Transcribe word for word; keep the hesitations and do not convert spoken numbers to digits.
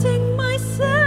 Myself